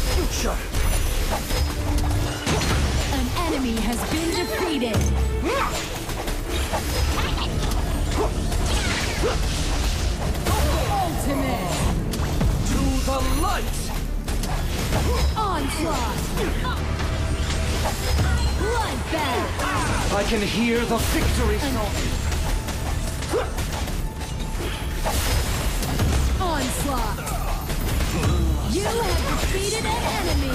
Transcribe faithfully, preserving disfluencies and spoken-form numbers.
future. An enemy has been defeated. Ultimate. To the light. Onslaught. Bloodbath. I can hear the victory song. Onslaught. You have defeated an enemy!